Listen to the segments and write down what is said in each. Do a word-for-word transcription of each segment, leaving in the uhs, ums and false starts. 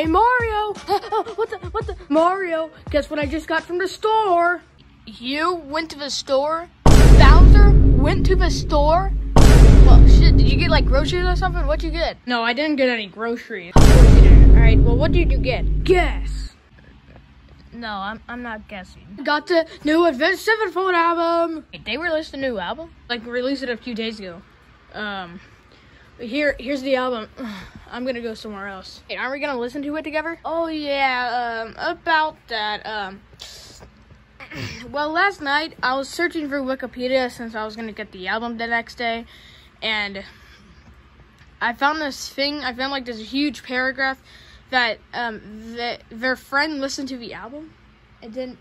Hey, Mario! What the, what the? Mario, guess what I just got from the store? You went to the store? Bowser went to the store? Well, shit, did you get like groceries or something? What'd you get? No, I didn't get any groceries. Alright, well, what did you get? Guess! No, I'm, I'm not guessing. Got the new Avenged Sevenfold album! Wait, they released a new album? Like, released it a few days ago. Um... Here, here's the album. I'm gonna go somewhere else. Hey, aren't we gonna listen to it together? Oh yeah, um, about that, um... well, last night, I was searching for Wikipedia since I was gonna get the album the next day, and I found this thing, I found like this huge paragraph that, um, that their friend listened to the album, and then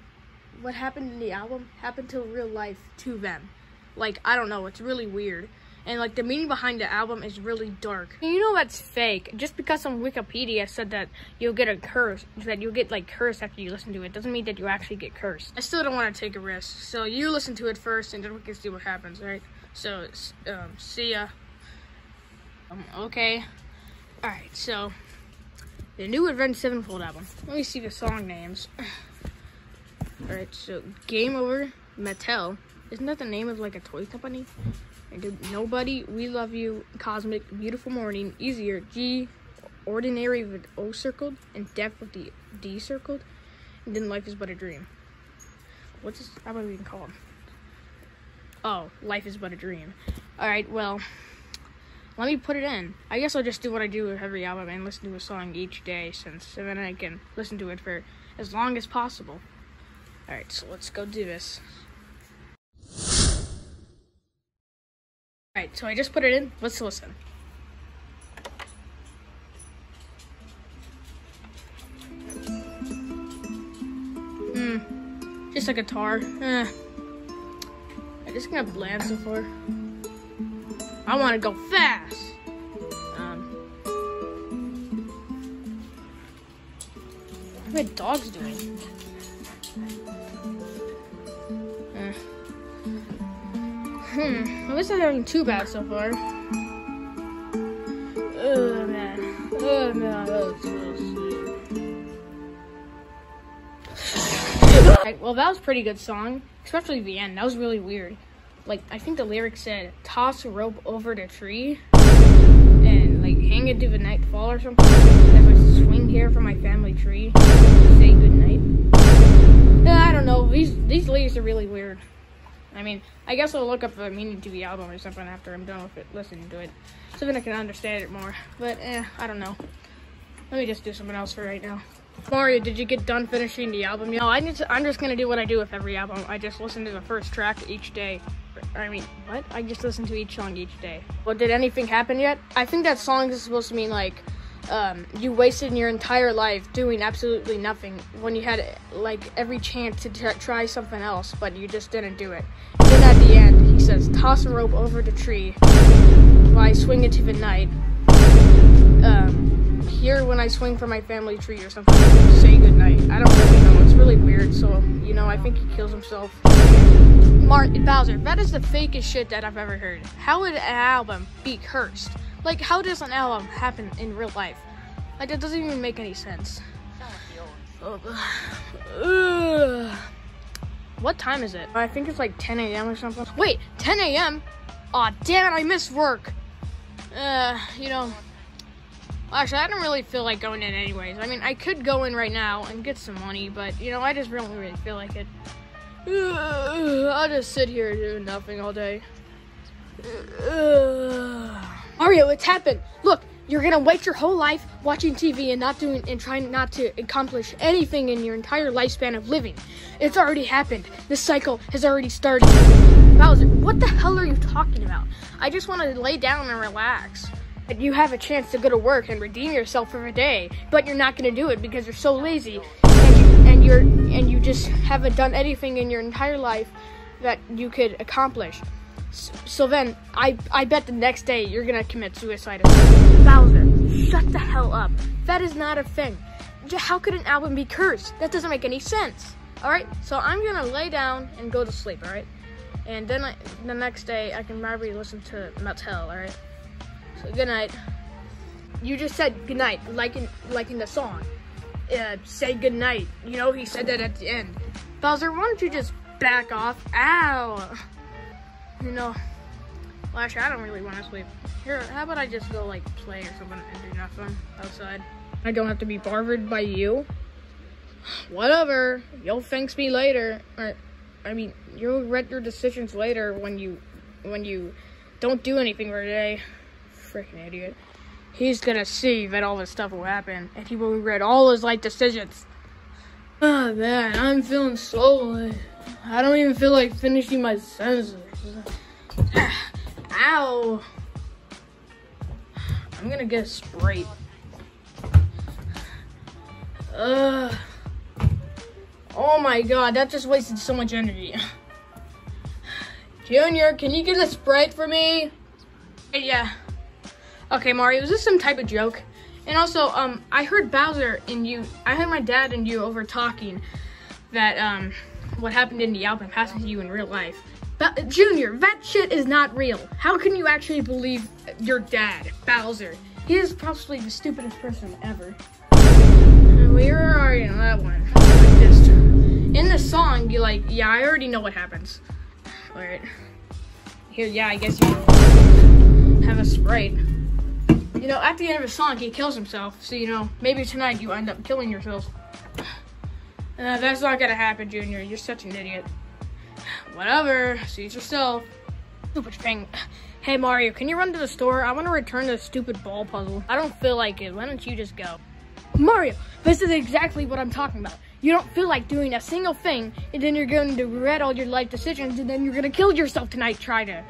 what happened in the album happened to real life to them. Like, I don't know, it's really weird. And, like, the meaning behind the album is really dark. You know that's fake. Just because on Wikipedia said that you'll get a curse, that you'll get, like, cursed after you listen to it, doesn't mean that you actually get cursed. I still don't want to take a risk. So, you listen to it first, and then we can see what happens, right? So, um, see ya. Um, okay. Alright, so, the new Avenged Sevenfold album. Let me see the song names. Alright, so, Game Over, Mattel. Isn't that the name of, like, a toy company? Nobody, We Love You, Cosmic, Beautiful Morning, Easier, G, Ordinary with O circled, and Death with the D circled, and then Life is But a Dream. What's this album even called? Oh, Life is But a Dream. Alright, well, let me put it in. I guess I'll just do what I do with every album and listen to a song each day, since then I can listen to it for as long as possible. Alright, so let's go do this. Alright, so I just put it in. Let's listen. Hmm. Just a guitar. Eh. I just gonna blast so far. I want to go fast. Um. What are the dogs doing? Eh. Hmm, I guess I'm having too bad so far. Oh man, oh man, that was so sweet. Well, that was a pretty good song, especially the end. That was really weird. Like, I think the lyrics said, toss a rope over the tree and like hang it to the nightfall or something. As I swing here from my family tree, say goodnight. I don't know, these, these lyrics are really weird. I mean, I guess I'll look up the meaning to the album or something after I'm done with it, listening to it, so then I can understand it more. But, eh, I don't know. Let me just do something else for right now. Mario, did you get done finishing the album? No, I need to, I'm just going to do what I do with every album. I just listen to the first track each day. I mean, what? I just listen to each song each day. Well, did anything happen yet? I think that song is supposed to mean, like, um, you wasted your entire life doing absolutely nothing when you had, like, every chance to t try something else, but you just didn't do it. And then at the end, he says, toss a rope over the tree while I swing into the night. Um, here when I swing from my family tree or something, say goodnight. I don't really know. It's really weird, so, you know, I think he kills himself. Mar Bowser, that is the fakest shit that I've ever heard. How would an album be cursed? Like, how does an album happen in real life? Like, that doesn't even make any sense. Uh, what time is it? I think it's like ten A M or something. Wait, ten A M? Aw, damn it, I missed work. Uh, you know, actually, I don't really feel like going in anyways. I mean, I could go in right now and get some money, but, you know, I just don't really feel like it. Uh, I'll just sit here and do nothing all day. Uh, Mario, it's happened. Look, you're gonna waste your whole life watching T V and not doing and trying not to accomplish anything in your entire lifespan of living. It's already happened. This cycle has already started. Bowser, what the hell are you talking about? I just want to lay down and relax. And you have a chance to go to work and redeem yourself for a day, but you're not gonna do it because you're so lazy and, you, and you're and you just haven't done anything in your entire life that you could accomplish. So, so then, I, I bet the next day you're gonna commit suicide. Bowser, shut the hell up. That is not a thing. How could an album be cursed? That doesn't make any sense. Alright, so I'm gonna lay down and go to sleep, alright? And then I, the next day, I can probably listen to Mattel, alright? So, good night. you just said goodnight, like in, like in the song. Uh, say goodnight. You know, he said that at the end. Bowser, why don't you just back off? Ow! You know, well, actually, I don't really want to sleep. Here, how about I just go, like, play or something and do nothing outside? I don't have to be bothered by you. Whatever. You'll thanks me later. Or, I mean, you'll regret your decisions later when you, when you don't do anything for today. Freaking idiot. He's gonna see that all this stuff will happen, and he will regret all his life decisions. Ah, oh, man, I'm feeling so late. I don't even feel like finishing my sentences. Ow! I'm gonna get a Sprite. Ugh. Oh my god, that just wasted so much energy. Junior, can you get a Sprite for me? Yeah. Okay, Mario, is this some type of joke? And also, um, I heard Bowser and you, I heard my dad and you over talking that, um, what happened in the album happened to you in real life. But, Junior, that shit is not real. How can you actually believe your dad, Bowser? He is probably the stupidest person ever. Where are you in that one? Just, in the song, be like, yeah, I already know what happens. Alright. Here, yeah, I guess you have a Sprite. You know, at the end of the song, he kills himself. So, you know, maybe tonight you end up killing yourself. Uh, that's not gonna happen, Junior. You're such an idiot. Whatever. Suit yourself. Stupid thing. Hey, Mario, can you run to the store? I want to return this stupid ball puzzle. I don't feel like it. Why don't you just go? Mario, this is exactly what I'm talking about. You don't feel like doing a single thing, and then you're going to regret all your life decisions, and then you're going to kill yourself tonight, try to.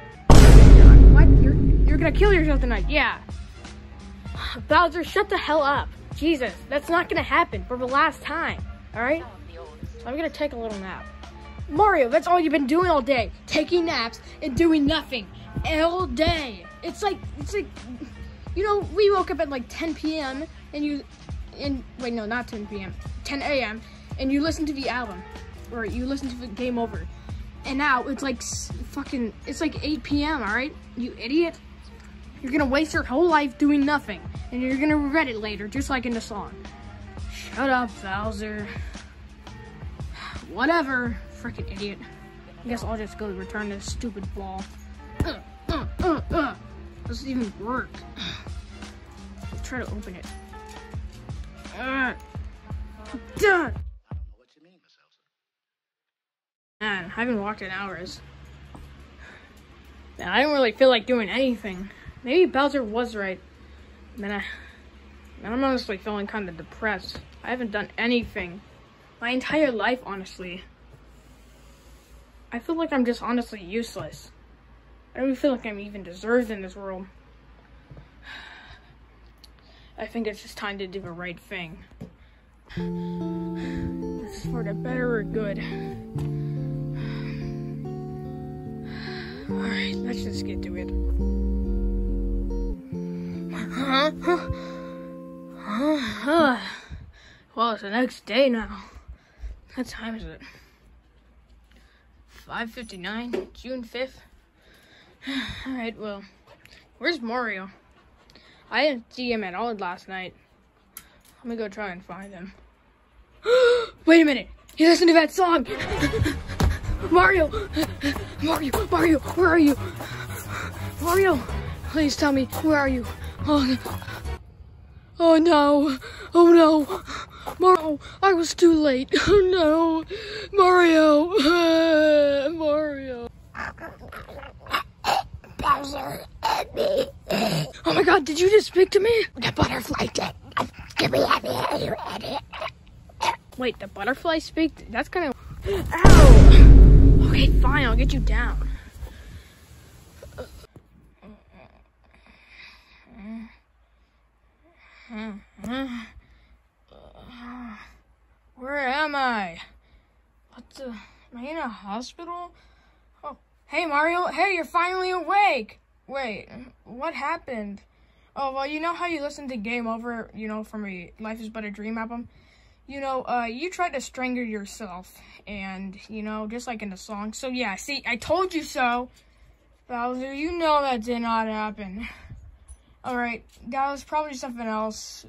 What? You're, you're going to kill yourself tonight? Yeah. Bowser, shut the hell up. Jesus, that's not gonna happen for the last time, all right? So I'm gonna take a little nap. Mario, that's all you've been doing all day, taking naps and doing nothing all day. It's like, it's like, you know, we woke up at like ten p m and you, and wait, no, not ten p m, ten a m and you listened to the album, or you listened to the Game Over. And now it's like fucking, it's like eight p m, all right, you idiot. You're gonna waste your whole life doing nothing, and you're gonna regret it later, just like in the song. Shut up, Bowser. Whatever, freaking idiot. I guess I'll just go return this stupid ball. Uh, uh, uh, uh. Doesn't even work. I'll try to open it. Uh, done. Man, I haven't walked in hours. Man, I don't really feel like doing anything. Maybe Bowser was right. Man, I, man, I'm honestly feeling kind of depressed. I haven't done anything. My entire life, honestly. I feel like I'm just honestly useless. I don't feel like I'm even deserved in this world. I think it's just time to do the right thing. It's for the better or good. Alright, let's just get to it. Huh? Huh? Huh? Huh? Well, it's the next day now. What time is it? five fifty-nine, June fifth. Alright, well, where's Mario? I didn't see him at all last night. Let me go try and find him. Wait a minute! He listened to that song! Mario! Mario! Mario! Where are you? Mario! Please tell me, where are you? Oh no. Oh no. Oh no. Mario, I was too late. Oh no. Mario. Uh, Mario. Bowser and me. Oh my god, did you just speak to me? The butterfly did. Give me it. Wait, the butterfly speak? That's kind of. Ow. Okay, fine. I'll get you down. Where am I? What the? Am I in a hospital? Oh, hey Mario! Hey, you're finally awake! Wait, what happened? Oh, well, you know how you listened to Game Over, you know, from a Life is But a Dream album? You know, uh, you tried to strangle yourself, and, you know, just like in the song. So, yeah, see, I told you so! Bowser, you know that did not happen. Alright, that was probably something else.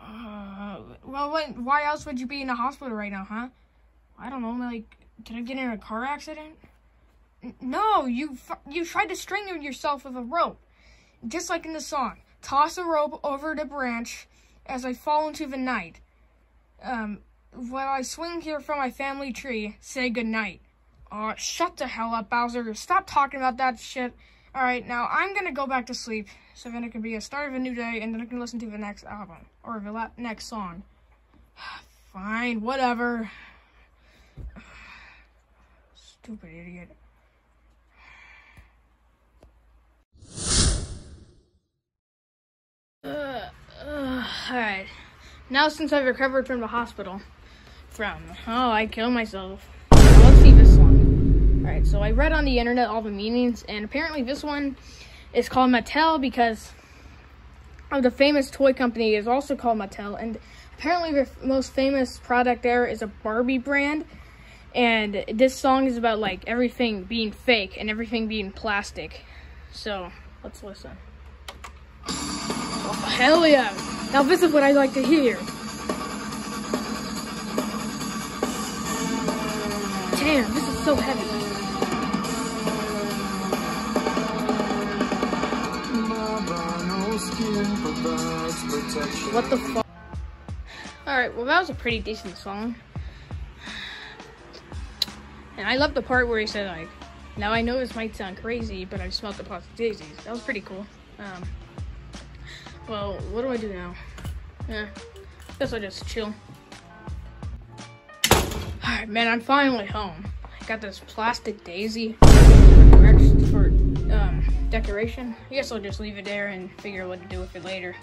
Uh, well, what, why else would you be in the hospital right now, huh? I don't know, like, did I get in a car accident? N no, you f you tried to strangle yourself with a rope. Just like in the song, toss a rope over the branch as I fall into the night. Um, while I swing here from my family tree, say goodnight. Aw, uh, shut the hell up, Bowser. Stop talking about that shit. Alright, now I'm gonna go back to sleep, so then it can be a start of a new day, and then I can listen to the next album, or the la next song. Fine, whatever. Stupid idiot. Uh, uh, Alright, now since I've recovered from the hospital, from, oh, I killed myself. Let's see this one. Alright, so I read on the internet all the meanings, and apparently this one is called Mattel because of the famous toy company is also called Mattel, and apparently the most famous product there is a Barbie brand, and this song is about, like, everything being fake and everything being plastic. So, let's listen. Oh, hell yeah! Now this is what I like to hear. Damn, this is so heavy. What the fuck? Alright, well that was a pretty decent song. And I love the part where he said, like, now I know this might sound crazy, but I've smelled the pots of daisies. That was pretty cool. Um... Well, what do I do now? Yeah, guess I'll just chill. Alright, man, I'm finally home. I got this plastic daisy for um, decoration. I guess I'll just leave it there and figure out what to do with it later.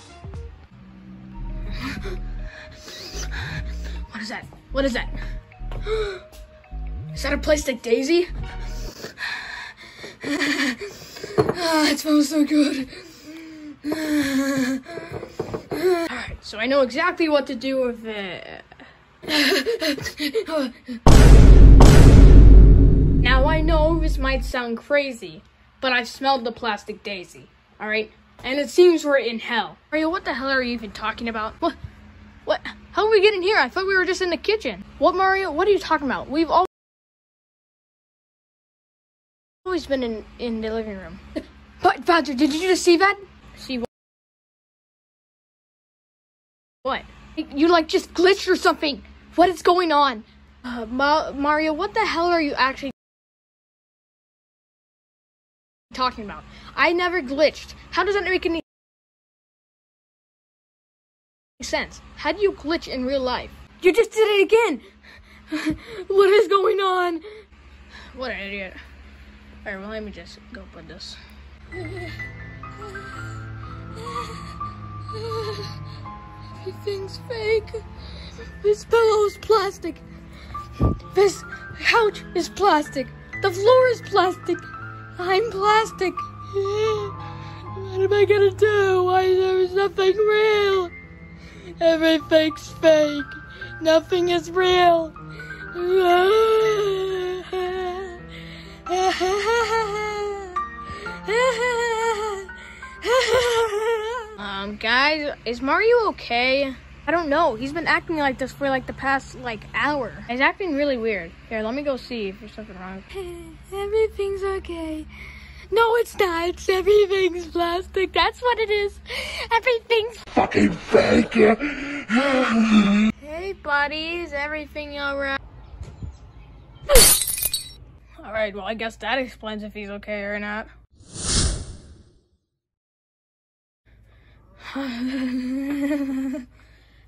What is that? What is that? Is that a plastic daisy? Ah, it smells so good. Alright, so I know exactly what to do with it. Now I know this might sound crazy, but I've smelled the plastic daisy, alright? And it seems we're in hell. Mario, what the hell are you even talking about? What? What? How are we getting here? I thought we were just in the kitchen. What, Mario? What are you talking about? We've always been in, in the living room. But, Bowser, did you just see that? See what? What? You like just glitched or something? What is going on? Uh, Ma Mario, what the hell are you actually talking about? I never glitched. How does that make any sense? How do you glitch in real life? You just did it again! What is going on? What an idiot. Alright, well, let me just go put this. Everything's fake. This pillow's plastic. This couch is plastic. The floor is plastic. I'm plastic. What am I gonna do? Why there's nothing real? Everything's fake. Nothing is real. Um, guys, is Mario okay? I don't know. He's been acting like this for like the past like hour. He's acting really weird. Here, let me go see if there's something wrong. Everything's okay. No, it's not. It's everything's plastic. That's what it is. Everything's fucking fake. Hey, buddy, is everything alright? Alright, well, I guess that explains if he's okay or not.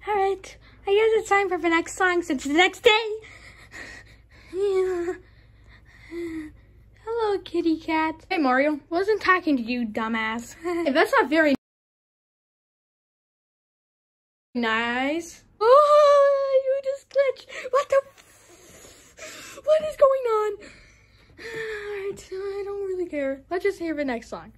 Alright, I guess it's time for the next song since the next day. Yeah. Hello, kitty cat. Hey, Mario. Wasn't talking to you, dumbass. Hey, that's not very nice. Oh, you just glitched. What the? F what is going on? Alright, I don't really care. Let's just hear the next song.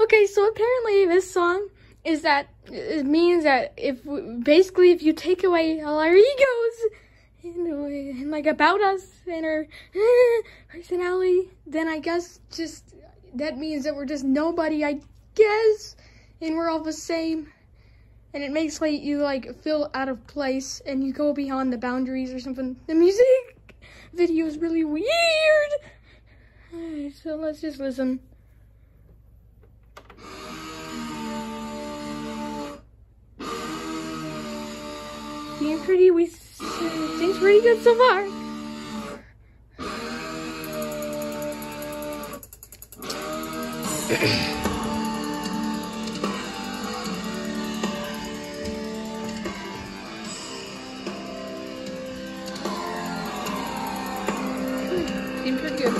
Okay, so apparently this song is that it means that if basically if you take away all our egos and, and like about us and our personality, then I guess just that means that we're just nobody. I guess, and we're all the same, and it makes like you like feel out of place and you go beyond the boundaries or something. The music video is really weird. All right, so let's just listen. Being pretty, we things pretty good so far. Seems pretty good.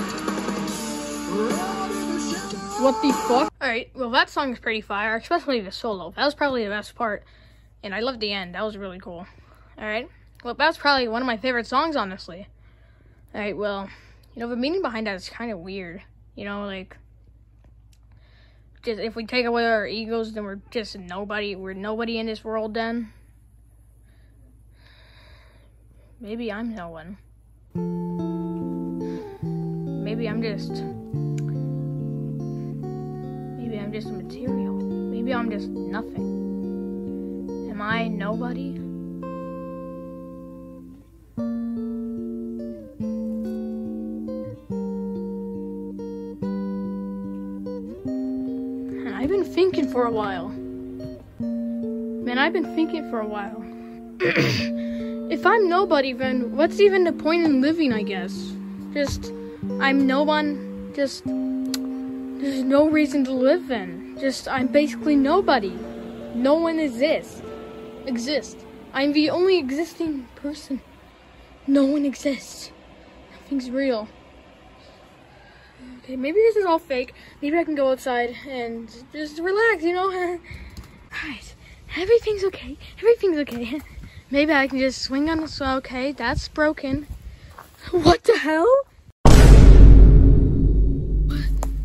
What the fuck? Alright, well that song's pretty fire, especially the solo. That was probably the best part. And I loved the end. That was really cool. Alright, well that was probably one of my favorite songs, honestly. Alright, well, you know, the meaning behind that is kind of weird. You know, like, just if we take away our egos, then we're just nobody. We're nobody in this world then. Maybe I'm no one. Maybe I'm just, maybe I'm just material. Maybe I'm just nothing. Am I nobody? I've been thinking for a while. Man, I've been thinking for a while. If I'm nobody, then what's even the point in living, I guess? Just, I'm no one. Just, there's no reason to live then. Just, I'm basically nobody. No one exists. Exist. I'm the only existing person. No one exists. Nothing's real. Okay, maybe this is all fake. Maybe I can go outside and just relax, you know? Alright, everything's okay. Everything's okay. Maybe I can just swing on the saw. Okay, that's broken. What the hell?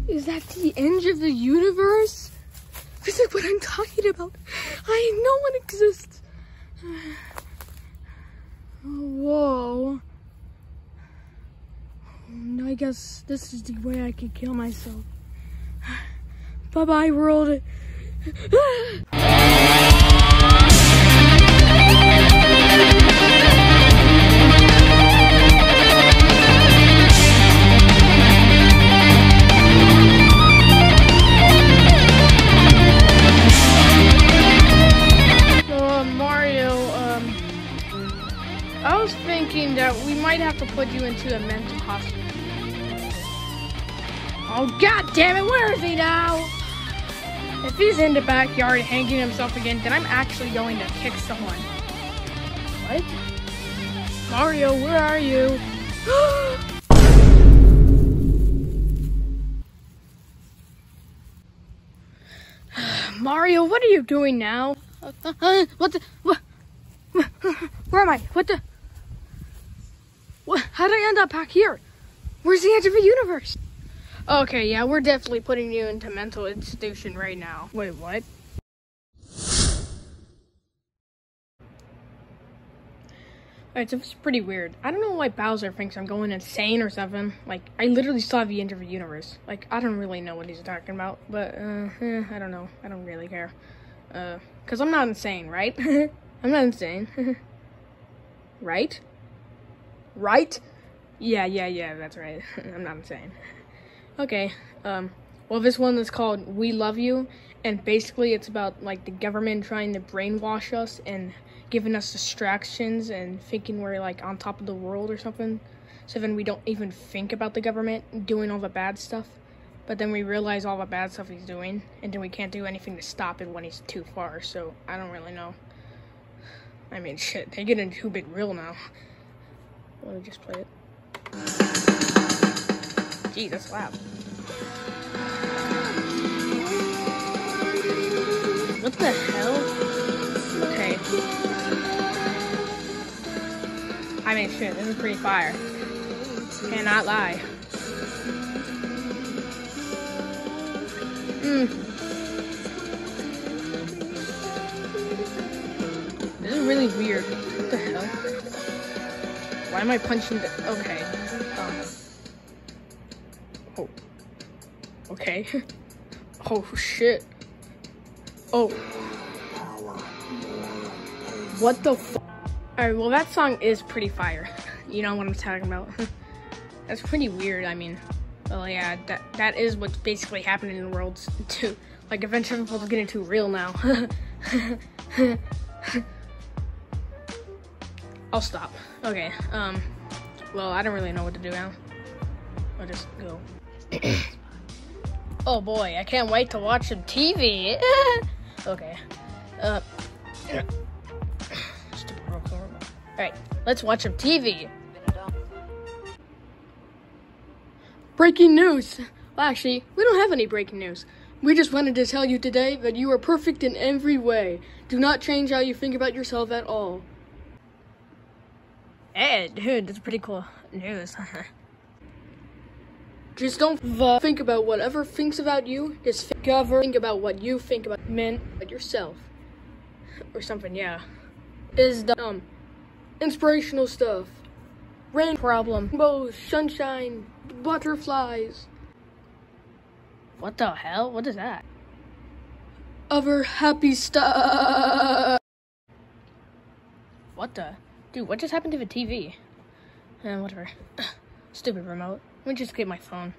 Is that the end of the universe? This is what I'm talking about. I no one exists. Whoa. I guess this is the way I could kill myself. Bye-bye, world. So, uh, Mario, um, I was thinking that we might have to put you into a mental hospital. Oh, god damn it, where is he now? If he's in the backyard hanging himself again, then I'm actually going to kick someone. What? Mario, where are you? Mario, what are you doing now? What the? What, where am I? What the? What, how did I end up back here? Where's the edge of the universe? Okay, yeah, we're definitely putting you into mental institution right now. Wait, what? Alright, so this is pretty weird. I don't know why Bowser thinks I'm going insane or something. Like, I literally saw the end of the universe. Like, I don't really know what he's talking about, but, uh, eh, I don't know. I don't really care. Uh, cause I'm not insane, right? I'm not insane. Right? Right? Yeah, yeah, yeah, that's right. I'm not insane. Okay, um, well this one is called We Love You, and basically it's about like the government trying to brainwash us and giving us distractions and thinking we're like on top of the world or something. So then we don't even think about the government doing all the bad stuff, but then we realize all the bad stuff he's doing, and then we can't do anything to stop it when he's too far, so I don't really know. I mean, shit, they get into a bit real now. Let me just play it. Jeez, that's loud. What the hell? Okay. I mean, shit, this is pretty fire. Cannot lie. Mm. This is really weird. What the hell? Why am I punching the... Okay. Um... Oh. Okay. Oh shit. Oh. What the f? Alright, well that song is pretty fire. You know what I'm talking about. That's pretty weird, I mean. Well, yeah, that that is what's basically happening in the world too. Like, Avenged Sevenfold is getting too real now. I'll stop. Okay, um, well, I don't really know what to do now. I'll just go. Oh boy, I can't wait to watch some T V. Okay. Uh. Alright, let's watch some T V. Breaking news! Well, actually, we don't have any breaking news. We just wanted to tell you today that you are perfect in every way. Do not change how you think about yourself at all. Hey, dude, that's pretty cool news. Just don't think about whatever thinks about you. Just think about what you think about men, about yourself. Or something, yeah. Is the, um... inspirational stuff, rain problem, rainbows, sunshine, butterflies. What the hell? What is that? Other happy stuff. What the? Dude, what just happened to the T V? Eh, whatever. Stupid remote. Let me just get my phone.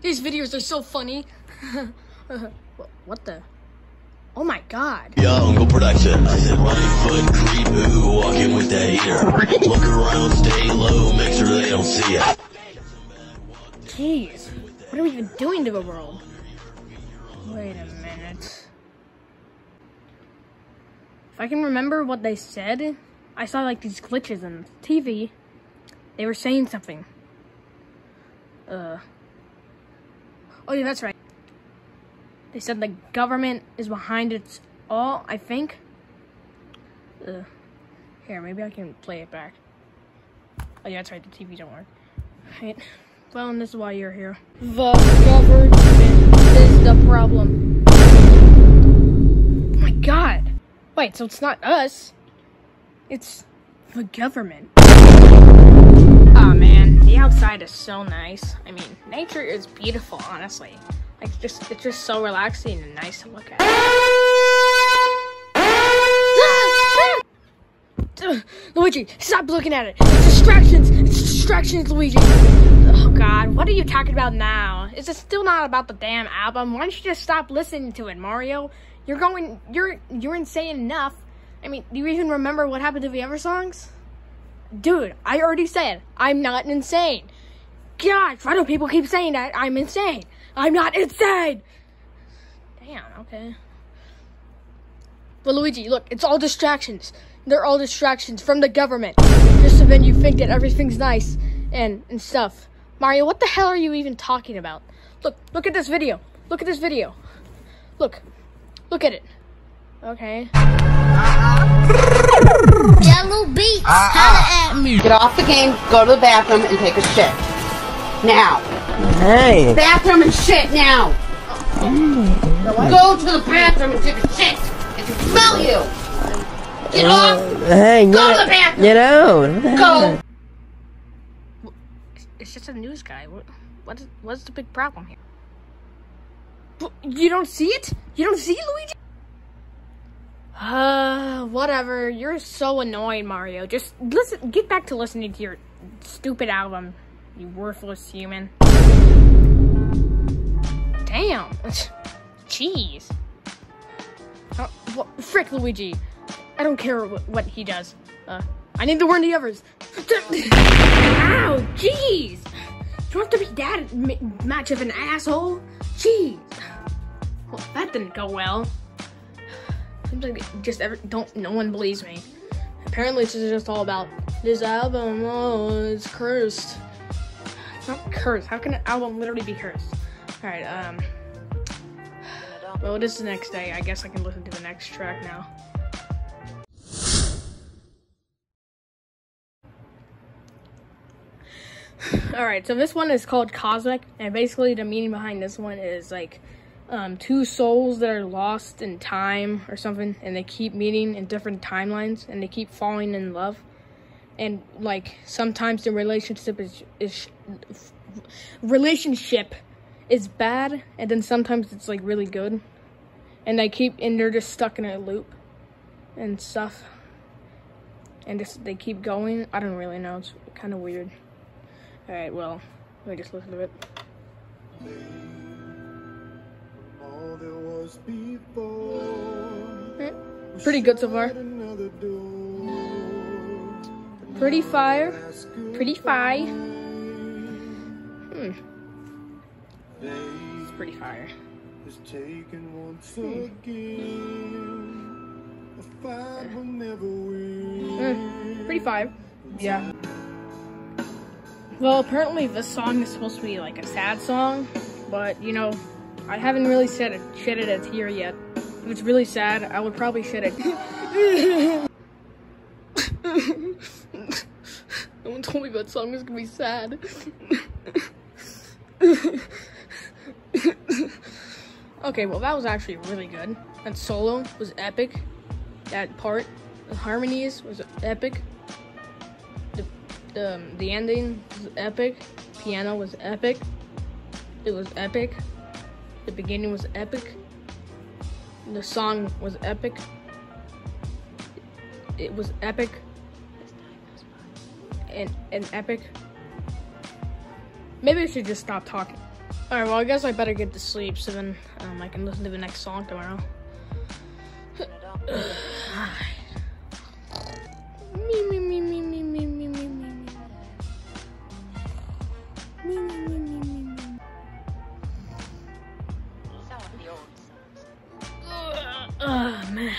These videos are so funny. What the? Oh my god. Yo, Uncle Production. Right foot creep, ooh, walking with that heater. Look around, stay low, make sure they don't see it. Jeez, what are we even doing to the world? Wait a minute. If I can remember what they said, I saw like these glitches on T V. They were saying something. Uh. Oh yeah, that's right. They said the government is behind it all, I think. Ugh. Here, maybe I can play it back. Oh yeah, that's right, the T V don't work. Right. Well, and this is why you're here. The government is the problem. Oh my god! Wait, so it's not us. It's the government. Aw, man, the outside is so nice. I mean, nature is beautiful, honestly. It's just, it's just so relaxing and nice to look at. Luigi, stop looking at it. It's distractions. It's distractions, Luigi. Oh, God. What are you talking about now? Is it still not about the damn album? Why don't you just stop listening to it, Mario? You're going... You're you're insane enough. I mean, do you even remember what happened to the other songs? Dude, I already said, I'm not insane. God, why do people keep saying that I'm insane? I'm not insane! Damn, okay. But Luigi, look, it's all distractions. They're all distractions from the government. Just so then you think that everything's nice and, and stuff. Mario, what the hell are you even talking about? Look, look at this video. Look at this video. Look, look at it. Okay. Yellow beats, holla at me. Get off the game, go to the bathroom, and take a shit. Now. Hey. Bathroom and shit now. Mm. Go to the bathroom and take a shit. I can smell you. Get off. Uh, hey, go get, to the bathroom. Get out. Go. It's just a news guy. What? What is, what's the big problem here? But you don't see it? You don't see Luigi? Uh, whatever. You're so annoying, Mario. Just listen. Get back to listening to your stupid album. You worthless human. Damn. Jeez. Uh, well, frick Luigi. I don't care wh what he does. Uh, I need to warn the others. Ow, jeez. Do you have to be that much of an asshole? Jeez. Well, that didn't go well. Sometimes just every, don't, no one believes me. Apparently this is just all about this album. Oh, it's cursed. Not cursed. How can an album literally be cursed? Alright, um... well, it is the next day. I guess I can listen to the next track now. Alright, so this one is called Cosmic, and basically the meaning behind this one is, like, um, two souls that are lost in time or something, and they keep meeting in different timelines, and they keep falling in love. And, like, sometimes the relationship is... is relationship is bad, and then sometimes it's like really good, and I keep and they're just stuck in a loop and stuff, and just they keep going. I don't really know. It's kind of weird. All right, well, let me just listen to it. All there was before, right. Pretty good so far. Pretty fire. Pretty fire. Hmm. It's pretty fire. Is taken once again. The fight will never win. Pretty fire. Yeah. Well, apparently this song is supposed to be like a sad song, but you know, I haven't really shed a, shedded a tear yet. If it's really sad, I would probably shed it. No one told me that song was gonna be sad. Okay, well that was actually really good. That solo was epic. That part, the harmonies was epic. The the, um, the ending was epic. Piano was epic. It was epic. The beginning was epic. The song was epic. It was epic. And, and epic. Maybe I should just stop talking. Alright, well I guess I better get to sleep so then um, I can listen to the next song tomorrow. Me, me, me, me, me, me, me, me, me, me, me, me, me. Oh man,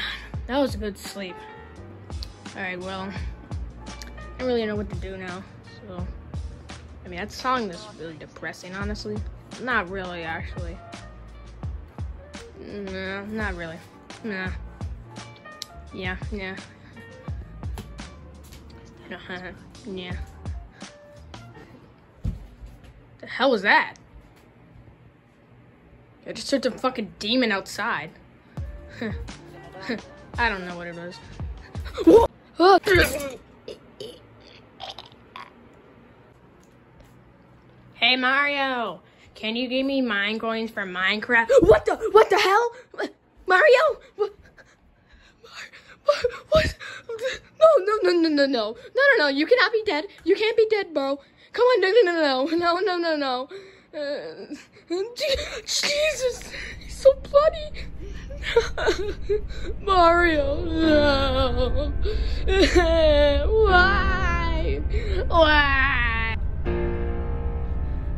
that was a good sleep. Alright, well, I don't really know what to do now, so, I mean, that song is really depressing, honestly. Not really, actually. No, not really. Nah. Yeah, yeah. Yeah. The hell was that? I just heard some fucking demon outside. I don't know what it was. Whoa! Oh. Hey Mario, can you give me mine coins for Minecraft? What the? What the hell? Mario? What? What? No, no, no, no, no, no, no, no, no! You cannot be dead. You can't be dead, bro. Come on, no, no, no, no, no, no, no, no. Uh, Jesus, he's so bloody. Mario, no. Why? Why?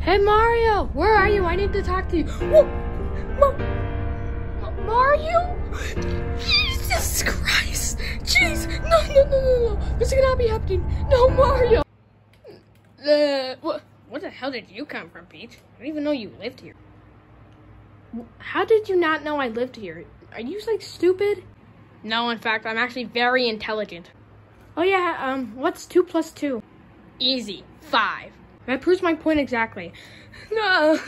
Hey Mario, where are you? I need to talk to you. Whoa. Ma Ma Mario? Jesus Christ! Jeez! No, no, no, no, no! This cannot be happening. No, Mario. Uh, what? What the hell did you come from, Peach? I didn't even know you lived here. How did you not know I lived here? Are you like stupid? No, in fact, I'm actually very intelligent. Oh yeah, um, what's two plus two? Easy, five. That proves my point exactly. No,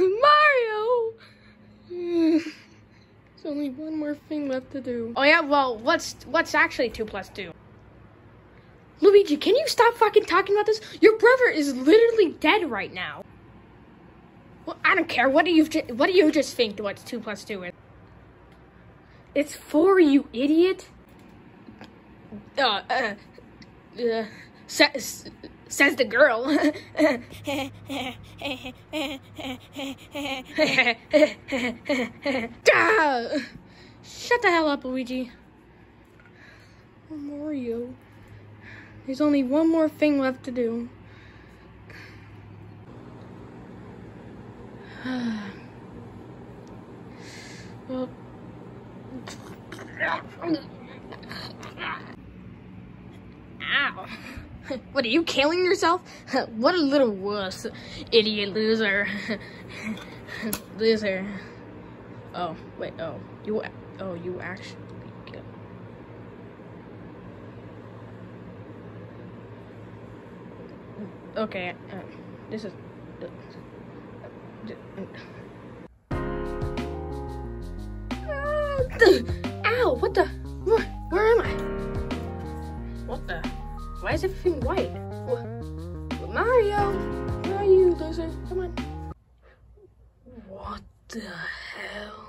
Mario! There's only one more thing left to do. Oh yeah, well, what's what's actually two plus two? Luigi, can you stop fucking talking about this? Your brother is literally dead right now. Well, I don't care. What do you what do you just think? What's two plus two is? It's four, you idiot. Uh, uh, uh says says the girl. Shut the hell up, Luigi. Oh, Mario, there's only one more thing left to do. Well, ow. What, are you killing yourself? What a little wuss. Idiot loser. Loser. Oh, wait, oh. You, oh, you actually killed. Okay, uh, this is... Uh, Ow! What the? Where, where am I? What the? Why is everything white? What? Mario, where are you, loser? Come on. What? the hell?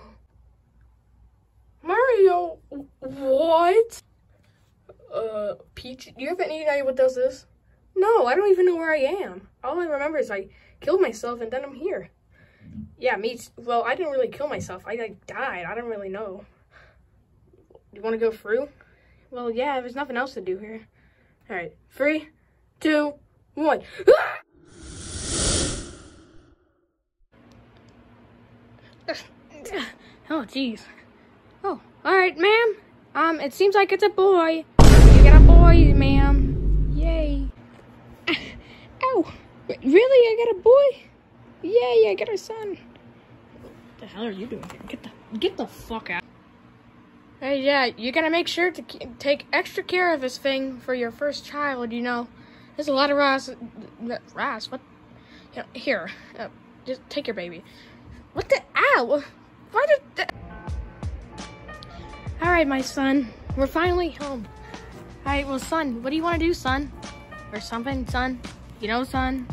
Mario, what? Uh, Peach, do you have any idea what this is? No, I don't even know where I am. All I remember is I killed myself and then I'm here. Yeah, me, well, I didn't really kill myself. I like, died, I don't really know. You wanna go through? Well, yeah, there's nothing else to do here. All right, three, two, one. Ah! Oh, jeez. Oh, all right, ma'am. Um, it seems like it's a boy. You got a boy, ma'am. Yay. Oh, really? I got a boy? Yay, I got a son. What the hell are you doing here? Get the, get the fuck out. Hey, yeah, you gotta make sure to k take extra care of this thing for your first child, you know. There's a lot of Ross, Ross, what? You know, here, uh, just take your baby. What the, ow, why did that? All right, my son, we're finally home. All right, well, son, what do you wanna do, son? Or something, son, you know, son?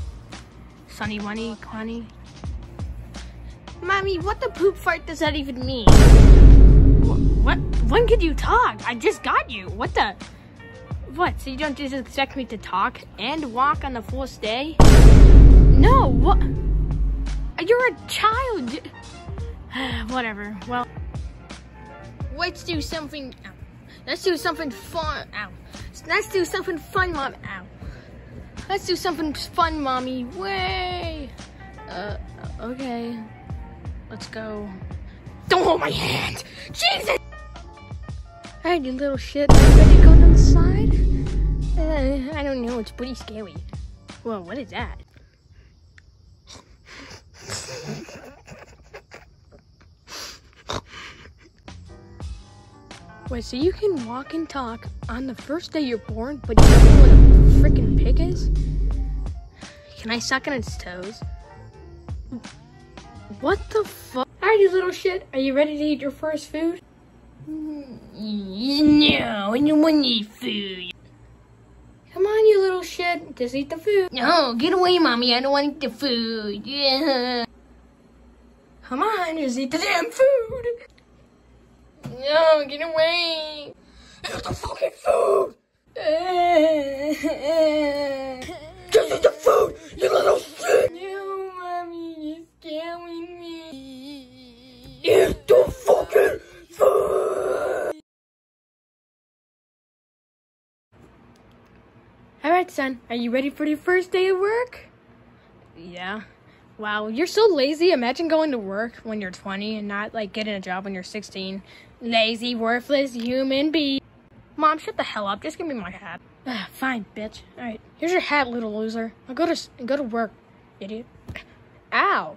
Sonny, Money, Connie. Mommy, what the poop fart does that even mean? What? When could you talk? I just got you. What the? What? So you don't just expect me to talk and walk on the first day? No. What? You're a child. Whatever. Well, let's do something. Ow. Let's do something fun. Ow. Let's do something fun, Mom. Ow. Let's do something fun, Mommy. Way. Uh. Okay. Let's go. Don't hold my hand. Jesus. All right, you little shit. Ready to go down the slide? Uh, I don't know. It's pretty scary. Whoa, what is that? Wait, so you can walk and talk on the first day you're born, but you don't know what a freaking pig is? Can I suck on its toes? What the fuck? All right, you little shit. Are you ready to eat your first food? No, I don't want to eat food. Come on, you little shit. Just eat the food. No, get away, Mommy. I don't want to eat the food. Yeah. Come on, just eat the damn food. No, get away. Eat the fucking food. Just eat the food, you little shit. No, Mommy, you're scaring me. Eat the fucking food. Alright, son, are you ready for your first day of work? Yeah. Wow, you're so lazy. Imagine going to work when you're twenty and not, like, getting a job when you're sixteen. Lazy, worthless human being. Mom, shut the hell up. Just give me my hat. Ah, fine, bitch. Alright, here's your hat, little loser. Now go to, go to work, idiot. Ow.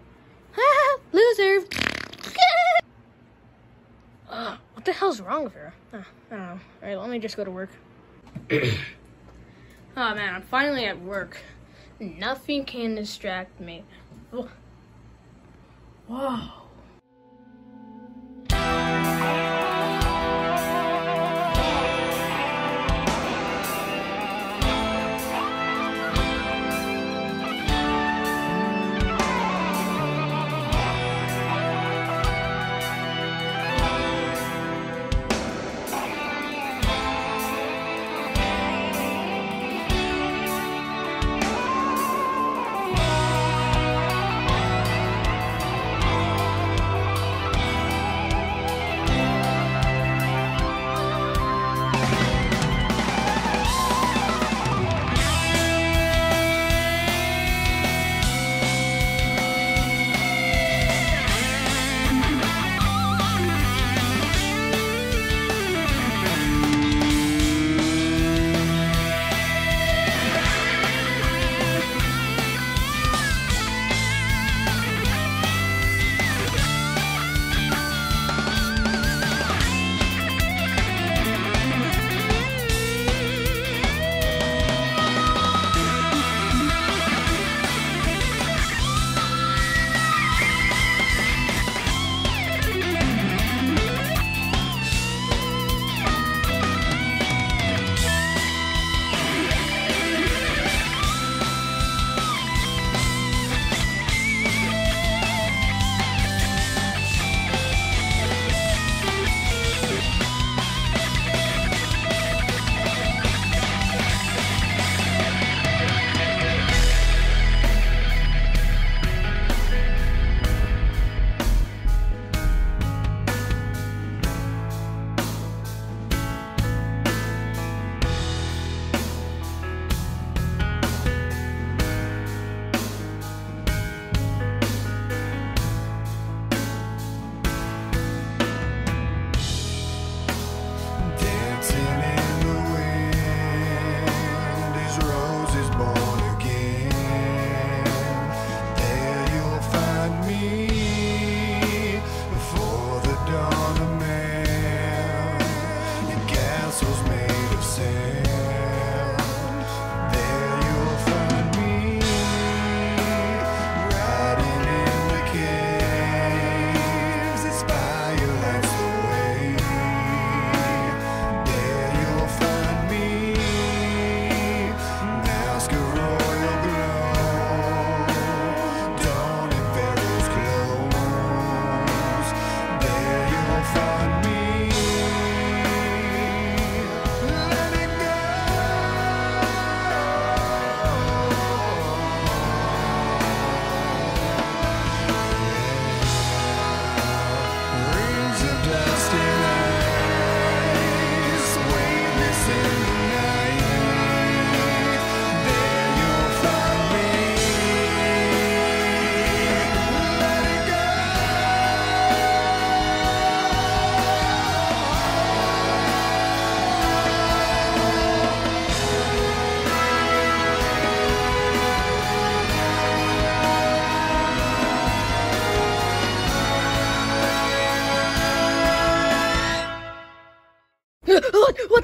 Ha, loser. uh, what the hell's wrong with her? Uh, I don't know. Alright, let me just go to work. Oh man, I'm finally at work. Nothing can distract me. Whoa. Whoa.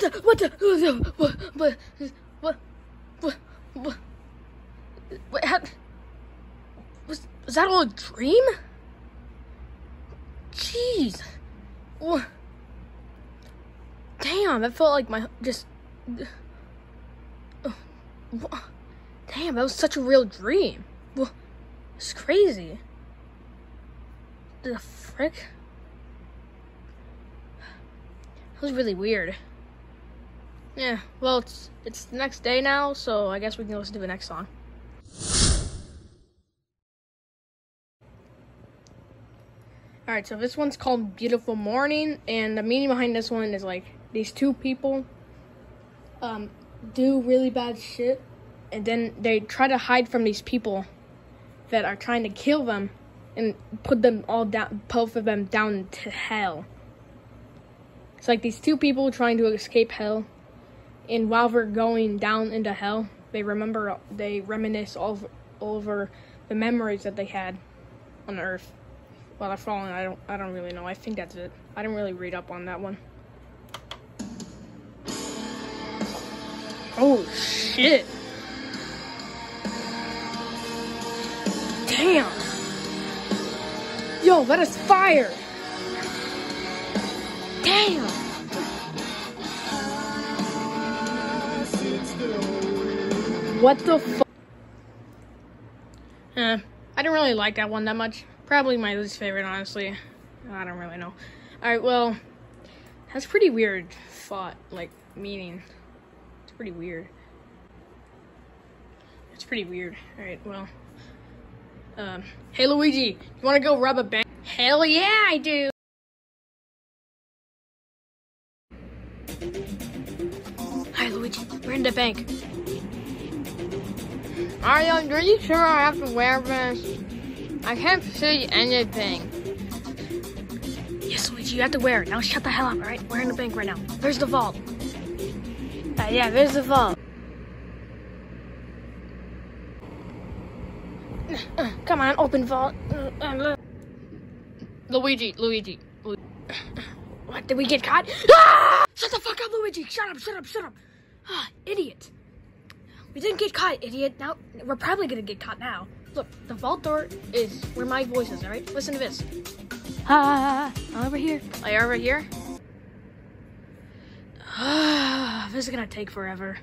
What the? What the? What? What? What? What? What? What happened? Was, was that all a dream? Jeez. What? Damn, that felt like my just. Oh, what? Damn, that was such a real dream. What? It's crazy. The frick? That was really weird. Yeah, well, it's it's the next day now, so I guess we can listen to the next song. Alright, so this one's called Beautiful Morning, and the meaning behind this one is, like, these two people um, do really bad shit, and then they try to hide from these people that are trying to kill them and put them all down, both of them down to hell. It's like these two people trying to escape hell, and while they're going down into hell, they remember, they reminisce all over, all over the memories that they had on Earth. Well, I'm falling. I don't. I don't really know. I think that's it. I didn't really read up on that one. Oh shit! Damn! Yo, that is fire! Damn! What the fuck? Eh, I didn't really like that one that much. Probably my least favorite, honestly. I don't really know. Alright, well, that's pretty weird thought, like, meaning. It's pretty weird. It's pretty weird. Alright, well. Um, hey, Luigi, you want to go rob a bank? Hell yeah, I do! Hi, Luigi, we're in the bank. Mario, are you sure I have to wear this? I can't see anything. Yes, Luigi, you have to wear it. Now shut the hell up, alright? We're in the bank right now. There's the vault. Uh, yeah, there's the vault. Uh, uh, come on, open vault. Uh, uh, Luigi, Luigi. Lu uh, what, did we get caught? Ah! Shut the fuck up, Luigi! Shut up, shut up, shut up! Ah, idiot. We didn't get caught, idiot. Now, we're probably gonna get caught now. Look, the vault door is where my voice is, alright? Listen to this. Ah, over here. Like, over here? Ah, this is gonna take forever.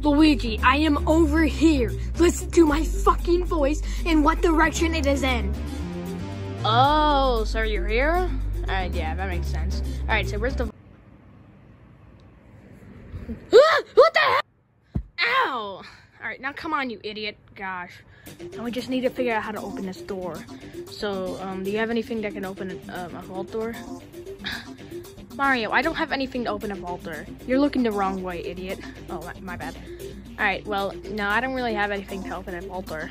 Luigi, I am over here. Listen to my fucking voice and what direction it is in. Oh, so you're here? Alright, yeah, that makes sense. Alright, so where's the... Ah, what the hell? Ow! Alright, now come on, you idiot. Gosh. Now we just need to figure out how to open this door. So, um, do you have anything that can open um, a vault door? Mario, I don't have anything to open a vault door. You're looking the wrong way, idiot. Oh, my, my bad. Alright, well, no, I don't really have anything to open a vault door.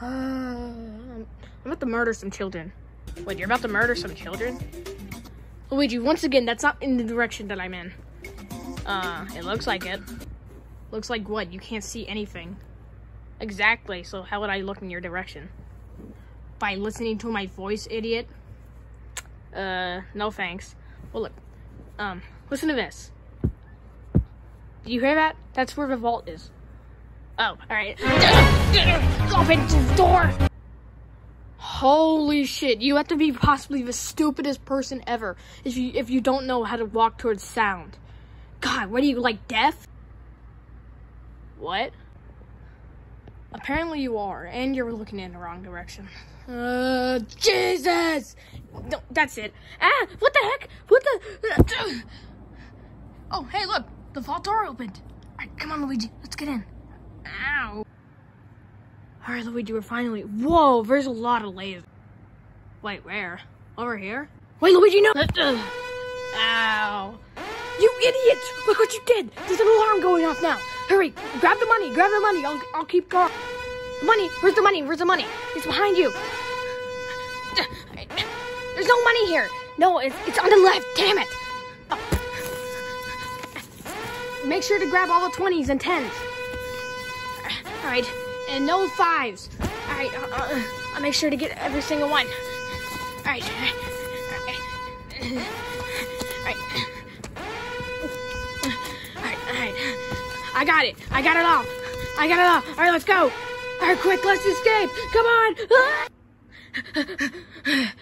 Uh, I'm about to murder some children. Wait, you're about to murder some children? Luigi, once again, that's not in the direction that I'm in. Uh, it looks like it. Looks like what? You can't see anything. Exactly, so how would I look in your direction? By listening to my voice, idiot? Uh, no thanks. Well, look. Um, listen to this. Do you hear that? That's where the vault is. Oh, alright. Open the door! Holy shit, you have to be possibly the stupidest person ever if you, if you don't know how to walk towards sound. God, what are you, like, deaf? What? Apparently you are, and you're looking in the wrong direction. Uh, Jesus! No, that's it. Ah, what the heck? What the? Oh, hey, look, the vault door opened. All right, come on, Luigi, let's get in. Ow. All right, Luigi, we're finally, whoa, there's a lot of layers. Wait, where? Over here? Wait, Luigi, no! Ow. You idiot! Look what you did! There's an alarm going off now! Hurry! Grab the money! Grab the money! I'll, I'll keep going! Money! Where's the money? Where's the money? It's behind you! There's no money here! No, it's, it's on the left! Damn it! Oh. Make sure to grab all the twenties and tens. Alright, and no fives. Alright, I'll, I'll make sure to get every single one. Alright. Alright. Alright. Alright, alright. I got it. I got it all. I got it all. Alright, let's go. Alright, quick, let's escape. Come on.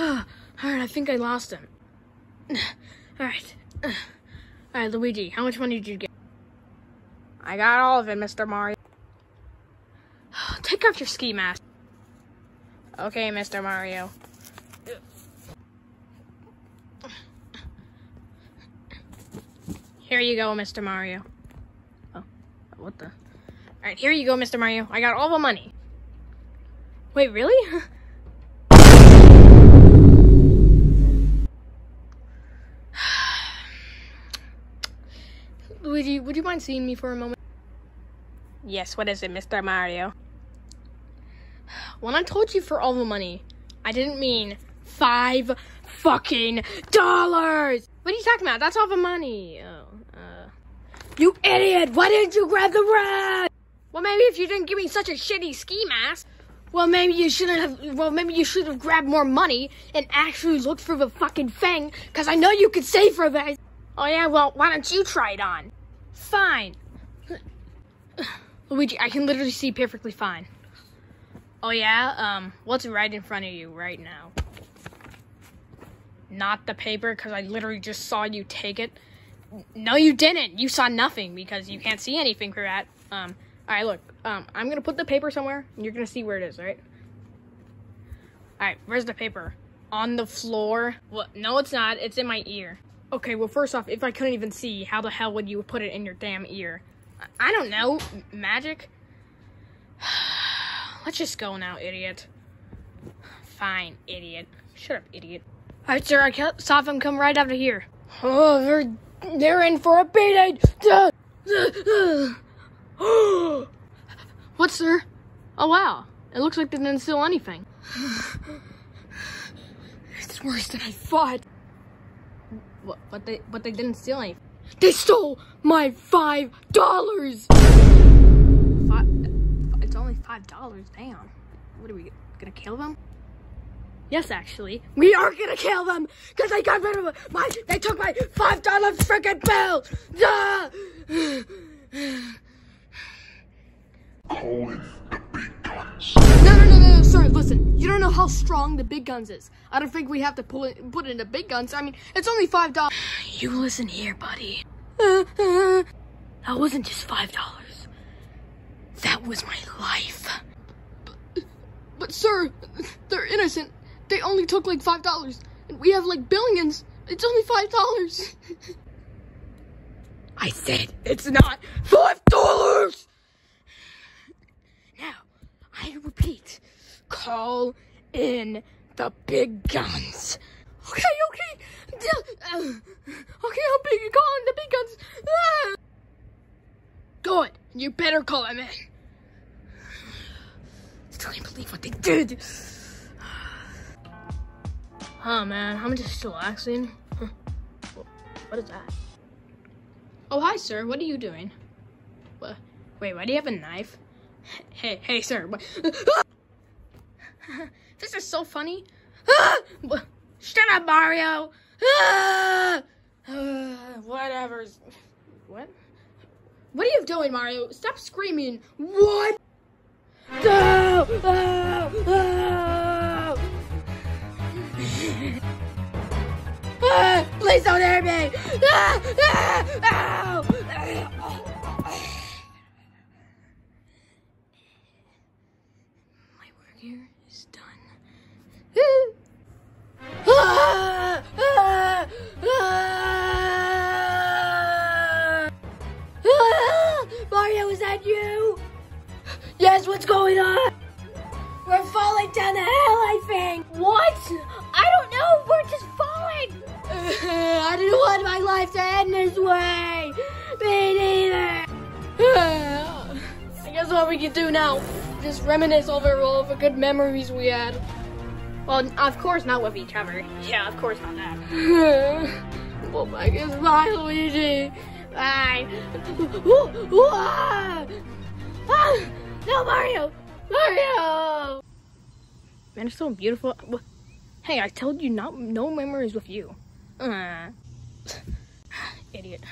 Ah! Alright, I think I lost him. Alright. Alright, Luigi, how much money did you get? I got all of it, Mister Mario. Take off your ski mask. Okay, Mister Mario. Here you go, Mister Mario. Oh, what the? All right, here you go, Mister Mario. I got all the money. Wait, really? Luigi, would you mind seeing me for a moment? Yes, what is it, Mister Mario? When I told you for all the money, I didn't mean five fucking dollars. What are you talking about? That's all the money. Oh, uh. You idiot! Why didn't you grab the rat? Well, maybe if you didn't give me such a shitty ski mask, well, maybe you shouldn't have, well, maybe you should have grabbed more money and actually looked for the fucking thing, because I know you could save for this. Oh yeah, well, why don't you try it on? Fine. Luigi, I can literally see perfectly fine. Oh yeah, um, what's right in front of you right now? Not the paper, because I literally just saw you take it. No, you didn't. You saw nothing, because you can't see anything for that. Um, all right, look, um, I'm going to put the paper somewhere, and you're going to see where it is, right? All right, where's the paper? On the floor? Well, no, it's not. It's in my ear. Okay, well, first off, if I couldn't even see, how the hell would you put it in your damn ear? I, I don't know. M- magic? Let's just go now, idiot. Fine, idiot. Shut up, idiot. All right, sir, I saw them come right out of here. Oh, they're, they're in for a beating. What, sir? Oh, wow. It looks like they didn't steal anything. It's worse than I thought. What, but, they, but they didn't steal anything. They stole my five dollars! five dollars, damn. What are we gonna kill them? Yes, actually, we are gonna kill them because they got rid of my. They took my five dollar freaking bill. Ah! Call in the big guns. No, no, no, no, no. Sorry, listen. You don't know how strong the big guns is. I don't think we have to pull it, put it in the big guns. I mean, it's only five dollars. You listen here, buddy. That wasn't just five dollars. That was my life. But, but, sir, they're innocent. They only took like five dollars. And we have like billions. It's only five dollars. I said it's not five dollars. Now, I repeat, call in the big guns. Okay, okay. Okay, I'll be calling the big guns. Ah! Good. You better call him in. Still can't believe what they did. Oh man, how much is still axing? What is that? Oh hi sir, what are you doing? What? Wait, why do you have a knife? Hey, hey sir. What? This is so funny. Shut up, Mario. Whatever's. What? What are you doing, Mario? Stop screaming. What? No! Oh, oh. Ah, please don't hurt me. Ah, ah, ow. My work here is done. Ah, ah, ah. Mario, is that you? Yes, what's going on? We're falling down the hill, I think. What? I don't know. We're just falling. Uh, I didn't want my life to end this way. Me neither. Uh, I guess what we can do now, just reminisce over all the good memories we had. Well, of course not with each other. Yeah, of course not that. Well, I guess bye, Luigi. Bye. Ooh, ooh, ah. Ah, no, Mario! Mario! Man, it's so beautiful. Hey, I told you not no memories with you. Uh, idiot.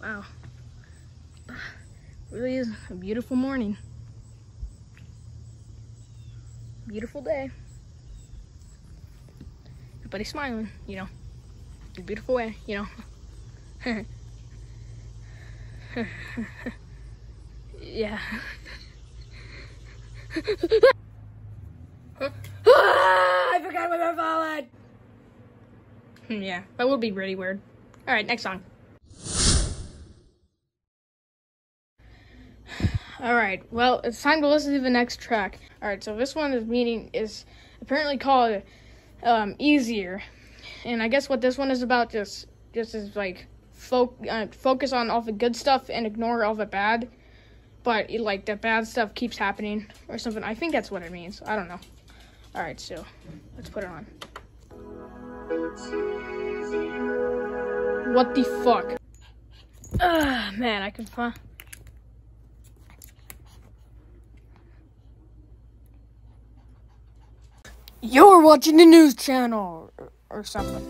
Wow. Really is a beautiful morning. Beautiful day. Everybody's smiling, you know. In a beautiful way, you know. Yeah. Ah, I forgot where I fallen. Yeah, that would be really weird. All right, next song. All right, well, it's time to listen to the next track. All right, so this one is meaning is apparently called um, "Easier," and I guess what this one is about just just is like fo uh, focus on all the good stuff and ignore all the bad. But, like, the bad stuff keeps happening or something. I think that's what it means. I don't know. All right, so let's put it on. What the fuck? Ah, man, I can find... You're watching the news channel or, or something.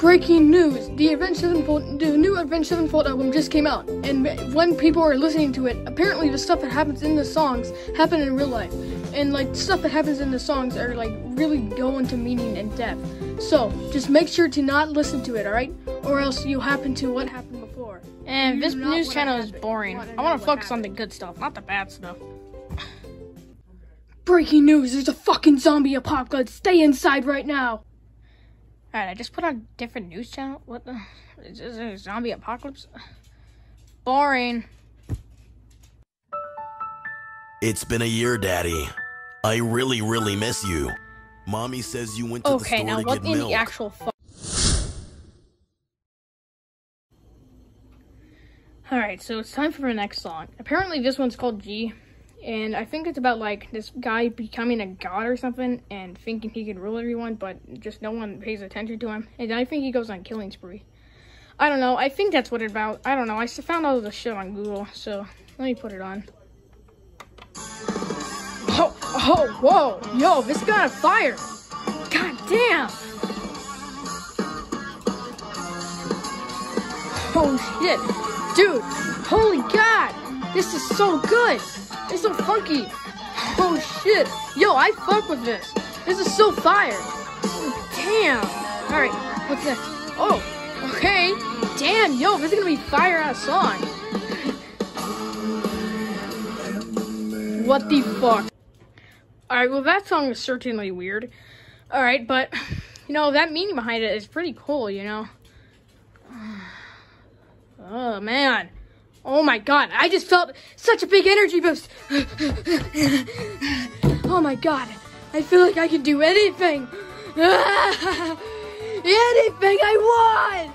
Breaking news, the Avenged Sevenfold, the new Avenged Sevenfold album just came out, and when people are listening to it, apparently the stuff that happens in the songs happen in real life, and like stuff that happens in the songs are like really go into meaning and depth, so just make sure to not listen to it, alright, or else you happen to what happened before. And this news channel is boring. I want to focus on the good stuff, not the bad stuff. Breaking news, there's a fucking zombie apocalypse, stay inside right now. Alright, I just put on a different news channel. What the? Is this a zombie apocalypse? Boring. It's been a year, Daddy. I really, really miss you. Mommy says you went to okay, the store now to what get in milk. The actual Alright, so it's time for the next song. Apparently this one's called G, and I think it's about like this guy becoming a god or something and thinking he can rule everyone, but just no one pays attention to him, and I think he goes on killing spree. I don't know, I think that's what it's about. I don't know, I found all of this shit on Google, so let me put it on. Oh, oh, whoa, yo, this got on fire. God damn. Oh shit, dude, holy god, this is so good. It's so funky. Oh shit. Yo, I fuck with this. This is so fire. Damn. Alright, what's next? Oh, okay. Damn, yo, this is gonna be fire ass song. What the fuck? Alright, well, that song is certainly weird. Alright, but, you know, that meaning behind it is pretty cool, you know? Oh, man. Oh my god, I just felt such a big energy boost. Oh my god, I feel like I can do anything. Anything I want.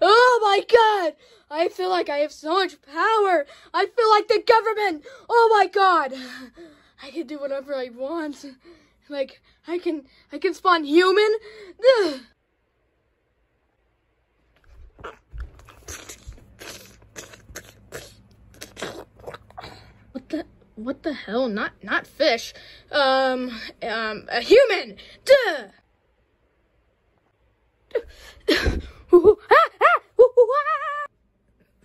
Oh my god, I feel like I have so much power. I feel like the government. Oh my god, I can do whatever I want. Like, I can, I can spawn human. What the, what the hell? Not, not fish. Um, um, a human. Duh. What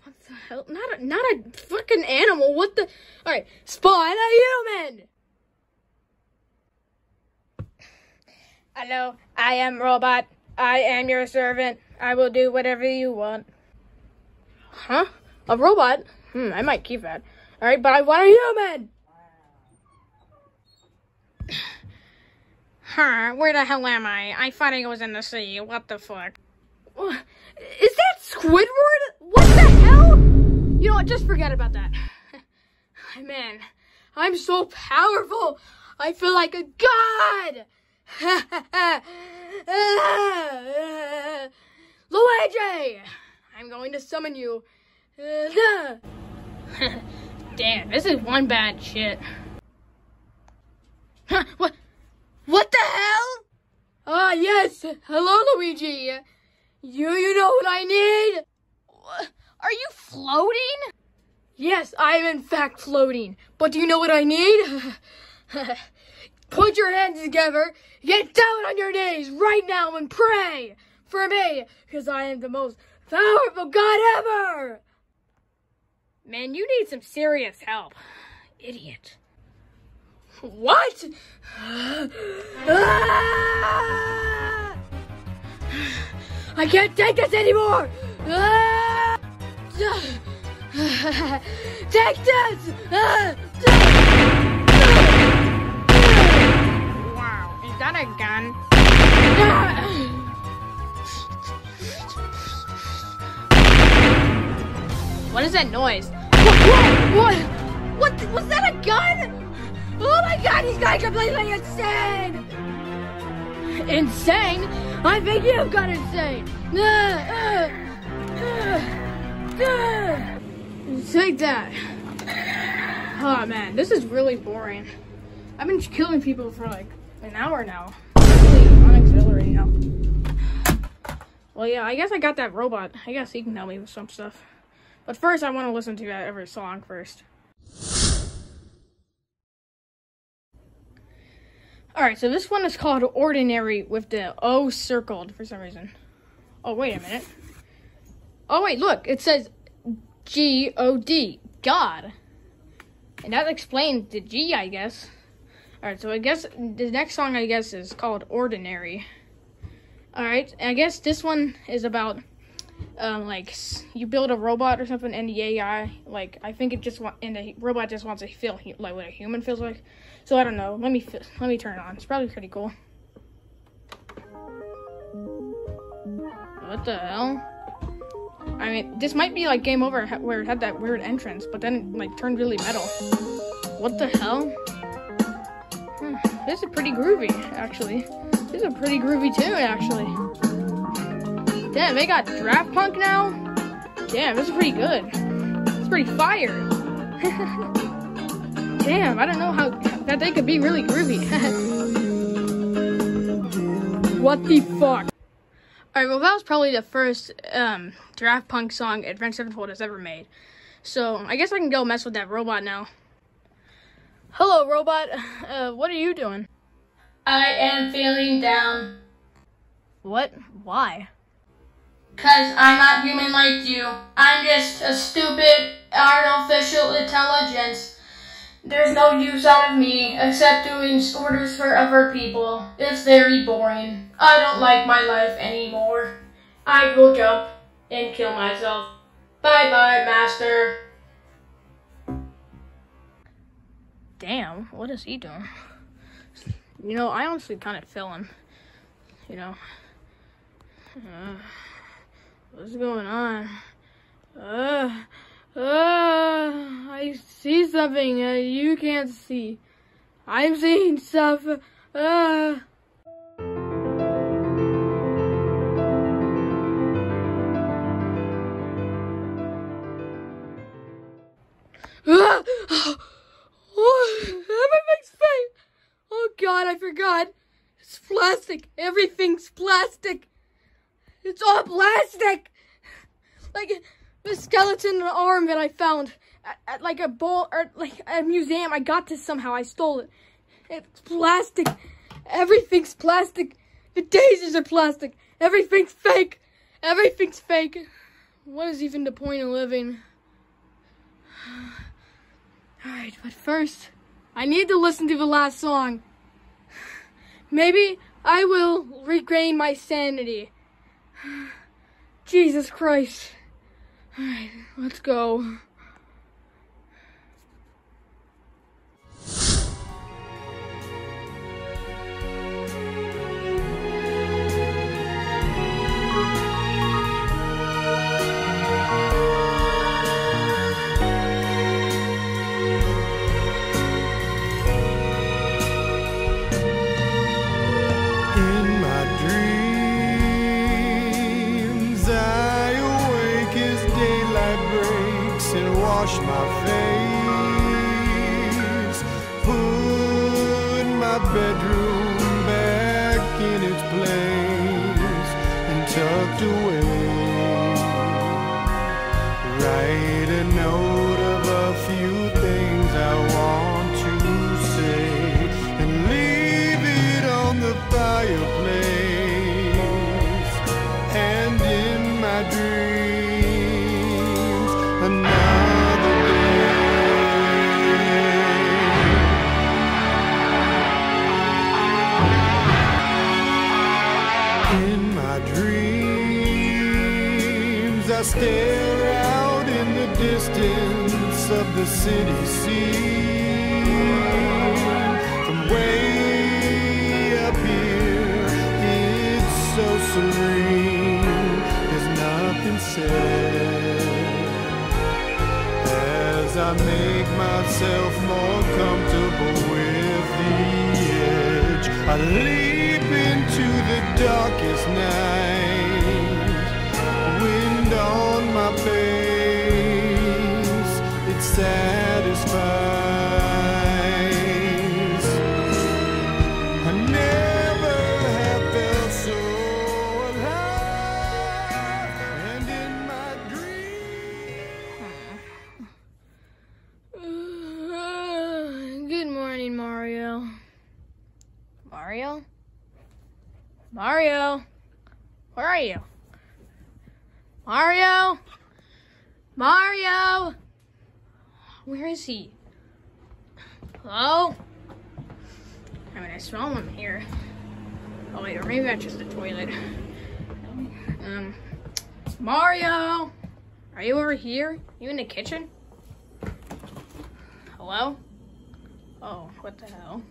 the hell? Not a, not a fucking animal. What the? All right, spawn a human. Hello, I am robot. I am your servant. I will do whatever you want. Huh? A robot? Hmm, I might keep that. Alright, but I want a human! Huh, where the hell am I? I thought I was in the sea, what the fuck? Is that Squidward? What the hell? You know what, just forget about that. Man, I'm so powerful! I feel like a god! Luigi! I'm going to summon you. Damn, this is one bad shit. Huh, what? What the hell? Ah, uh, yes. Hello, Luigi. You, you know what I need? Are you floating? Yes, I am in fact floating. But do you know what I need? Put your hands together, get down on your knees right now and pray for me, because I am the most powerful god ever. Man, you need some serious help. Idiot. What? Ah! I can't take this anymore! Ah! Take this! Ah! Wow, is that a gun? Ah! What is that noise? What? What? What? Was that a gun? Oh my god, he's gone completely insane! Insane? I think you've gone insane! Take that. Oh man, this is really boring. I've been killing people for like an hour now. I'm exhilarating now. Well, yeah, I guess I got that robot. I guess he can help me with some stuff. But first, I want to listen to every song first. Alright, so this one is called Ordinary with the O circled for some reason. Oh, wait a minute. Oh, wait, look. It says G O D. God. And that explains the G, I guess. Alright, so I guess the next song, I guess, is called Ordinary. Alright, I guess this one is about... Um, like, you build a robot or something, and the A I, like, I think it just want, and the robot just wants to feel like what a human feels like. So I don't know. Let me let me turn it on. It's probably pretty cool. What the hell? I mean, this might be like Game Over, where it had that weird entrance, but then it, like, turned really metal. What the hell? Hmm. This is pretty groovy, actually. This is a pretty groovy tune, actually. Damn, they got Daft Punk now? Damn, this is pretty good. It's pretty fire. Damn, I don't know how that they could be really groovy. What the fuck? Alright, well that was probably the first um, Daft Punk song Avenged Sevenfold has ever made. So, I guess I can go mess with that robot now. Hello, robot. Uh, what are you doing? I am feeling down. What? Why? Cause I'm not human like you. I'm just a stupid artificial intelligence. There's no use out of me except doing orders for other people. It's very boring. I don't like my life anymore. I will jump and kill myself. Bye bye, master. Damn, what is he doing? You know, I honestly kind of feel him. You know. Uh... What's going on? Uh, uh, I see something uh, you can't see. I'm seeing stuff. Uh. Uh, oh, everything's fake. Oh God, I forgot. It's plastic. Everything's plastic. It's all plastic! Like, the skeleton arm that I found at, at like a bowl, or like a museum, I got this somehow, I stole it. It's plastic. Everything's plastic. The daisies are plastic. Everything's fake. Everything's fake. What is even the point of living? Alright, but first, I need to listen to the last song. Maybe I will regain my sanity. Jesus Christ. Alright, let's go. Wash my face, put my bedroom back in its place, and tucked away, write a note of stare out in the distance of the city scene. From way up here, it's so serene. There's nothing said as I make myself more comfortable with the edge. I leap into the darkest night. On my face, it satisfies. I never have felt so alive, and in my dream. Good morning, Mario. Mario? Mario? Where are you? Mario? Mario? Where is he? Hello? I mean, I saw him here. Oh wait, or maybe that's just the toilet. Um, Mario? Are you over here? You in the kitchen? Hello? Oh, what the hell?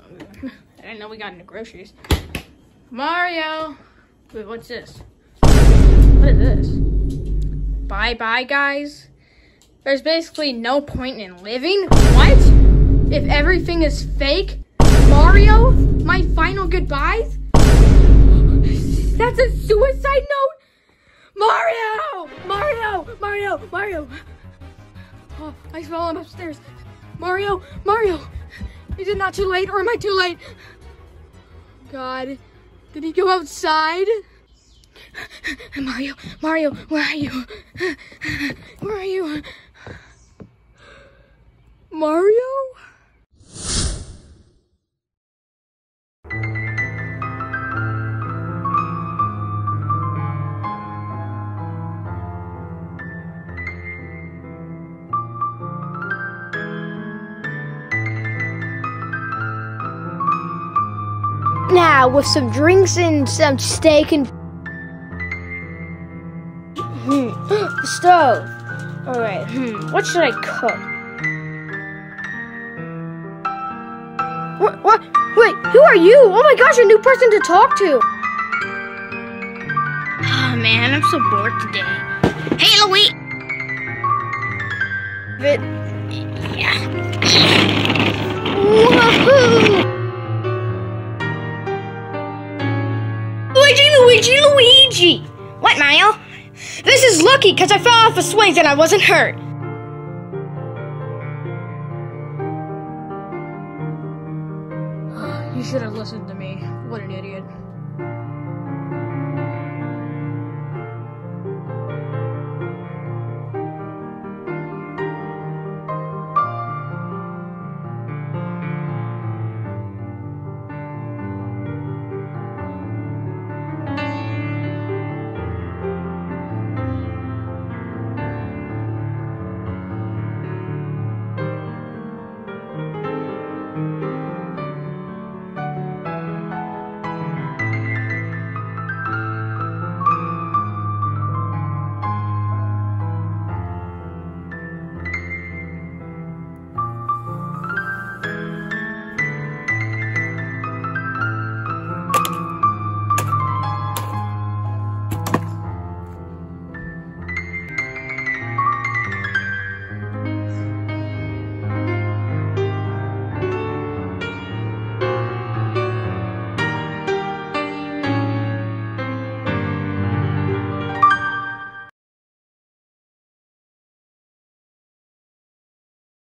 I didn't know we got into groceries. Mario? Wait, what's this? What is this? Bye bye, guys. There's basically no point in living. What? If everything is fake? Mario? My final goodbyes? That's a suicide note? Mario! Mario! Mario! Mario! Oh, I smell him upstairs. Mario! Mario! Is it not too late, or am I too late? God, did he go outside? Mario, Mario, where are you? Where are you? Mario? Now, with some drinks and some steak and the stove. All right. Hmm. What should I cook? What? What? Wait. Who are you? Oh my gosh! A new person to talk to. Oh man, I'm so bored today. Hey, Luigi. It. Yeah. Whoa. Luigi! Luigi! Luigi! What, Mario? This is lucky because I fell off a swing and I wasn't hurt. You should have listened to me. What an idiot.